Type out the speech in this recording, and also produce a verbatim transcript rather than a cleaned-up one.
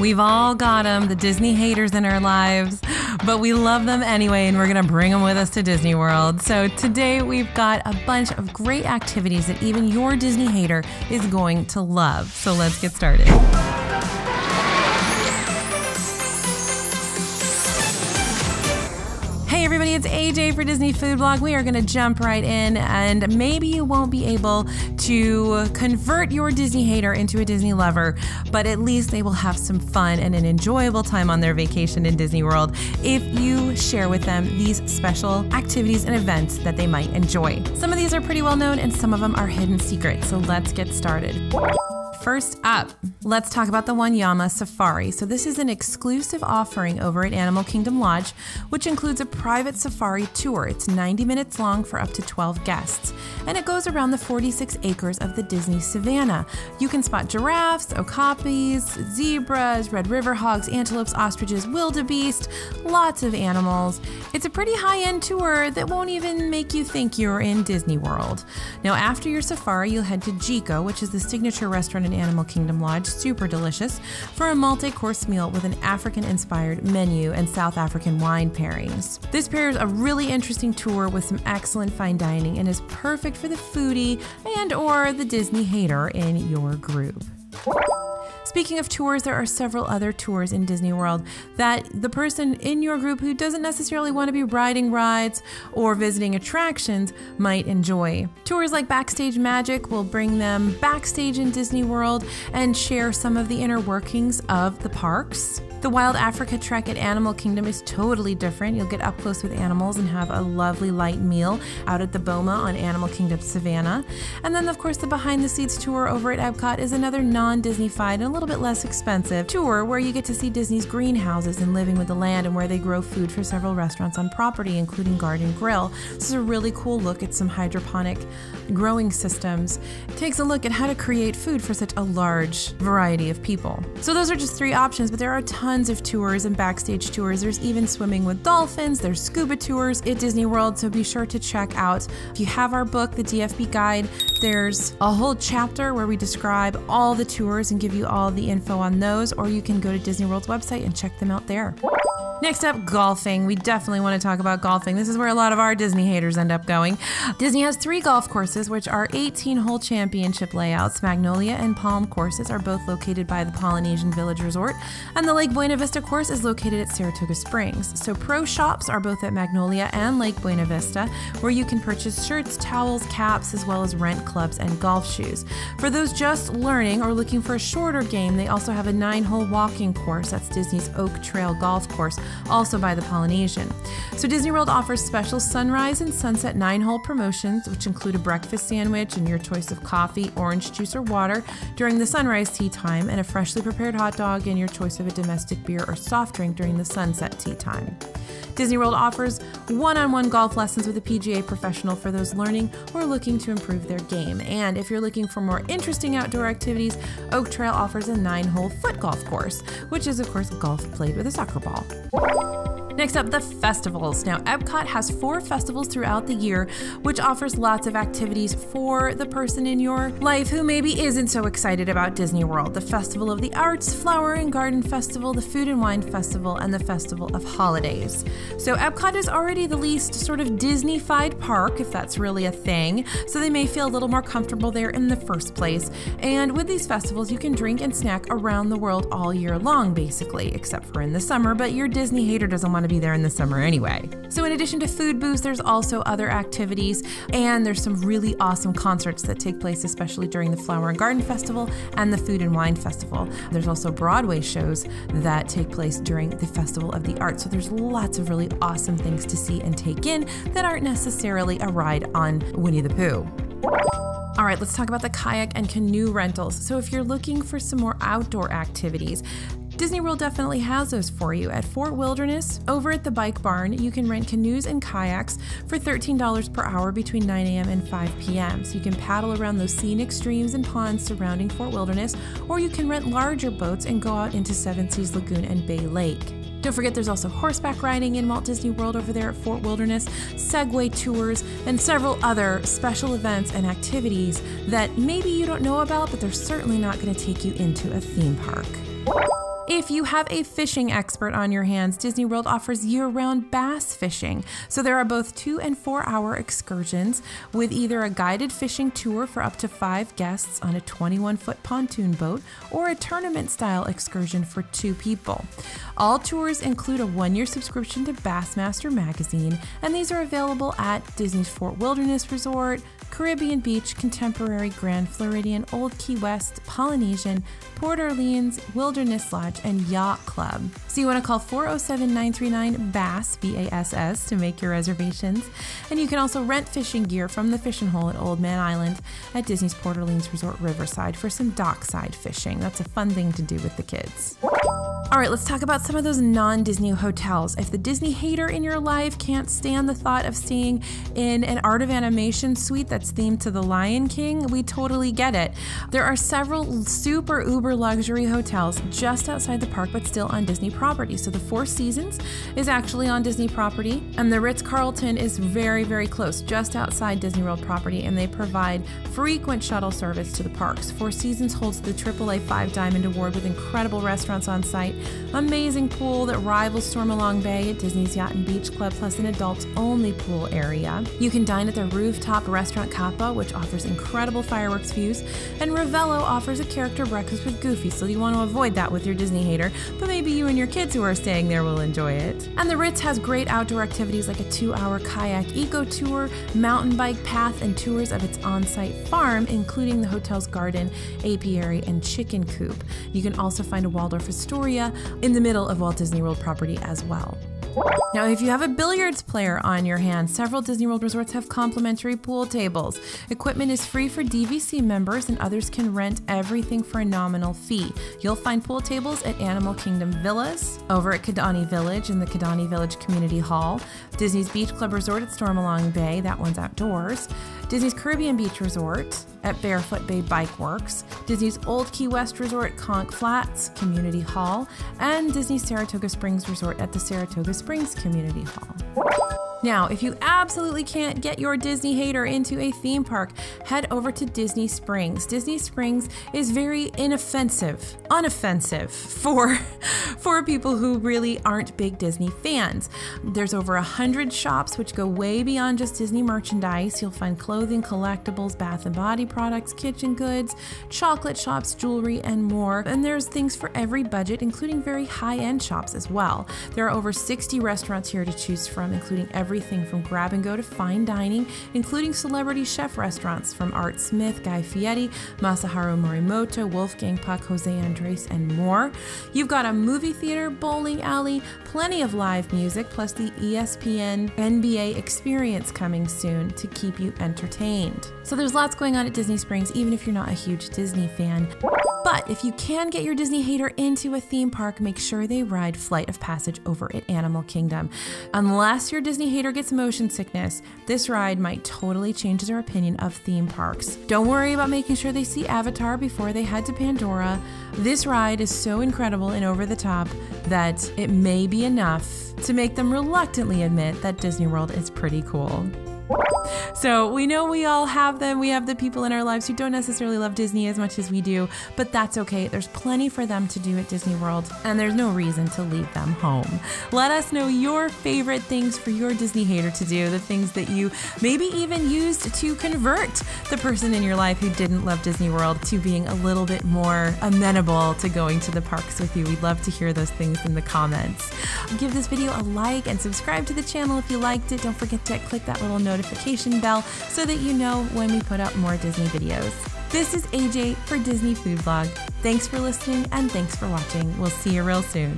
We've all got them, the Disney haters in our lives, but we love them anyway, and we're gonna bring them with us to Disney World. So today we've got a bunch of great activities that even your Disney hater is going to love. So let's get started. Hey everybody, it's A J for Disney Food Blog. We are gonna jump right in, and maybe you won't be able to convert your Disney hater into a Disney lover, but at least they will have some fun and an enjoyable time on their vacation in Disney World if you share with them these special activities and events that they might enjoy. Some of these are pretty well known and some of them are hidden secrets, so let's get started. First up, let's talk about the Wanyama Safari. So this is an exclusive offering over at Animal Kingdom Lodge, which includes a private safari tour. It's ninety minutes long for up to twelve guests, and it goes around the forty-six acres of the Disney Savannah. You can spot giraffes, okapis, zebras, red river hogs, antelopes, ostriches, wildebeest, lots of animals. It's a pretty high-end tour that won't even make you think you're in Disney World. Now, after your safari, you'll head to Jiko, which is the signature restaurant in Animal Kingdom Lodge, super delicious, for a multi-course meal with an African-inspired menu and South African wine pairings. This pairs a really interesting tour with some excellent fine dining and is perfect for the foodie and or the Disney hater in your group. Speaking of tours, there are several other tours in Disney World that the person in your group who doesn't necessarily want to be riding rides or visiting attractions might enjoy. Tours like Backstage Magic will bring them backstage in Disney World and share some of the inner workings of the parks. The Wild Africa Trek at Animal Kingdom is totally different. You'll get up close with animals and have a lovely light meal out at the Boma on Animal Kingdom Savannah. And then, of course, the Behind the Seeds tour over at Epcot is another non-Disney-fied and a little bit less expensive tour where you get to see Disney's greenhouses and living with the land and where they grow food for several restaurants on property, including Garden Grill. This is a really cool look at some hydroponic growing systems. It takes a look at how to create food for such a large variety of people. So those are just three options, but there are tons Tons of tours and backstage tours. There's even swimming with dolphins, there's scuba tours at Disney World, so be sure to check out. If you have our book, the D F B Guide, there's a whole chapter where we describe all the tours and give you all the info on those, or you can go to Disney World's website and check them out there. Next up, golfing. We definitely want to talk about golfing. This is where a lot of our Disney haters end up going. Disney has three golf courses, which are eighteen hole championship layouts. Magnolia and Palm courses are both located by the Polynesian Village Resort, and the Lake Buena Vista course is located at Saratoga Springs. So pro shops are both at Magnolia and Lake Buena Vista, where you can purchase shirts, towels, caps, as well as rent clubs and golf shoes. For those just learning or looking for a shorter game, they also have a nine hole walking course. That's Disney's Oak Trail Golf Course, also by the Polynesian. So Disney World offers special sunrise and sunset nine hole promotions, which include a breakfast sandwich and your choice of coffee, orange juice, or water during the sunrise tea time, and a freshly prepared hot dog and your choice of a domestic beer or soft drink during the sunset tea time. Disney World offers one-on-one golf lessons with a P G A professional for those learning or looking to improve their game. And if you're looking for more interesting outdoor activities, Oak Trail offers a nine hole foot golf course, which is, of course, golf played with a soccer ball. Next up, the festivals. Now, Epcot has four festivals throughout the year, which offers lots of activities for the person in your life who maybe isn't so excited about Disney World. The Festival of the Arts, Flower and Garden Festival, the Food and Wine Festival, and the Festival of Holidays. So Epcot is already the least sort of Disney-fied park, if that's really a thing, so they may feel a little more comfortable there in the first place. And with these festivals, you can drink and snack around the world all year long, basically, except for in the summer, but your Disney hater doesn't want to be there in the summer anyway. So in addition to food booths, there's also other activities, and there's some really awesome concerts that take place, especially during the Flower and Garden Festival and the Food and Wine Festival. There's also Broadway shows that take place during the Festival of the Arts. So there's lots of really awesome things to see and take in that aren't necessarily a ride on Winnie the Pooh. All right, let's talk about the kayak and canoe rentals. So if you're looking for some more outdoor activities, Disney World definitely has those for you. At Fort Wilderness, over at the Bike Barn, you can rent canoes and kayaks for thirteen dollars per hour between nine a m and five p m So you can paddle around those scenic streams and ponds surrounding Fort Wilderness, or you can rent larger boats and go out into Seven Seas Lagoon and Bay Lake. Don't forget there's also horseback riding in Walt Disney World over there at Fort Wilderness, Segway tours, and several other special events and activities that maybe you don't know about, but they're certainly not going to take you into a theme park. If you have a fishing expert on your hands, Disney World offers year-round bass fishing. So there are both two and four hour excursions with either a guided fishing tour for up to five guests on a twenty-one foot pontoon boat or a tournament style excursion for two people. All tours include a one-year subscription to Bassmaster magazine, and these are available at Disney's Fort Wilderness Resort, Caribbean Beach, Contemporary, Grand Floridian, Old Key West, Polynesian, Port Orleans, Wilderness Lodge, and Yacht Club. So you want to call four oh seven, nine three nine, B A S S, B A S S, to make your reservations. And you can also rent fishing gear from the fishing hole at Old Man Island at Disney's Port Orleans Resort Riverside for some dockside fishing. That's a fun thing to do with the kids. All right, let's talk about some of those non-Disney hotels. If the Disney hater in your life can't stand the thought of staying in an Art of Animation suite that's themed to The Lion King, we totally get it. There are several super uber luxury hotels just outside the park but still on Disney property. So the Four Seasons is actually on Disney property, and the Ritz-Carlton is very, very close, just outside Disney World property, and they provide frequent shuttle service to the parks. Four Seasons holds the triple A Five Diamond Award with incredible restaurants on site, amazing pool that rivals Stormalong Bay at Disney's Yacht and Beach Club, plus an adults-only pool area. You can dine at their rooftop restaurant Kappa, which offers incredible fireworks views, and Ravello offers a character breakfast with Goofy, so you want to avoid that with your Disney hater, but maybe you and your kids who are staying there will enjoy it. And the Ritz has great outdoor activities like a two-hour kayak eco-tour, mountain bike path, and tours of its on-site farm, including the hotel's garden, apiary, and chicken coop. You can also find a Waldorf Astoria in the middle of Walt Disney World property as well. Now, if you have a billiards player on your hands, several Disney World resorts have complimentary pool tables. Equipment is free for D V C members, and others can rent everything for a nominal fee. You'll find pool tables at Animal Kingdom Villas, over at Kidani Village in the Kidani Village Community Hall, Disney's Beach Club Resort at Stormalong Bay, that one's outdoors, Disney's Caribbean Beach Resort at Barefoot Bay Bike Works, Disney's Old Key West Resort, Conch Flats Community Hall, and Disney's Saratoga Springs Resort at the Saratoga Springs Community Hall. Now, if you absolutely can't get your Disney hater into a theme park, head over to Disney Springs. Disney Springs is very inoffensive, unoffensive for, for people who really aren't big Disney fans. There's over a hundred shops which go way beyond just Disney merchandise. You'll find clothing, collectibles, bath and body products, kitchen goods, chocolate shops, jewelry, and more. And there's things for every budget, including very high-end shops as well. There are over sixty restaurants here to choose from, including every Everything from grab-and-go to fine dining, including celebrity chef restaurants from Art Smith, Guy Fieri, Masaharu Morimoto, Wolfgang Puck, Jose Andres, and more. You've got a movie theater, bowling alley, plenty of live music, plus the E S P N N B A experience coming soon to keep you entertained. So there's lots going on at Disney Springs, even if you're not a huge Disney fan. But if you can get your Disney hater into a theme park, make sure they ride Flight of Passage over at Animal Kingdom. Unless your Disney hater gets motion sickness, this ride might totally change their opinion of theme parks. Don't worry about making sure they see Avatar before they head to Pandora. This ride is so incredible and over the top that it may be enough to make them reluctantly admit that Disney World is pretty cool. So we know we all have them. We have the people in our lives who don't necessarily love Disney as much as we do, but that's okay. There's plenty for them to do at Disney World, and there's no reason to leave them home. Let us know your favorite things for your Disney hater to do, the things that you maybe even used to convert the person in your life who didn't love Disney World to being a little bit more amenable to going to the parks with you. We'd love to hear those things in the comments. Give this video a like and subscribe to the channel if you liked it. Don't forget to click that little notification bell so that you know when we put up more Disney videos. This is A J for Disney Food Blog. Thanks for listening, and thanks for watching. We'll see you real soon.